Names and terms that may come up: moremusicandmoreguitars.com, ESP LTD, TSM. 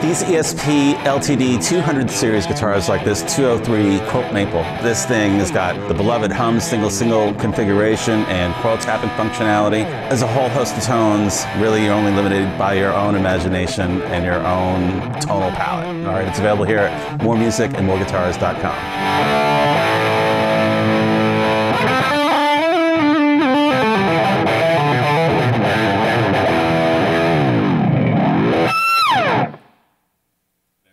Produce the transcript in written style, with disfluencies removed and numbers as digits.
These ESP LTD 200 series guitars like this 203 Quilt Maple. This thing has got the beloved hum single-single configuration and coil tapping functionality. There's a whole host of tones. Really, you're only limited by your own imagination and your own tonal palette. All right, it's available here at moremusicandmoreguitars.com.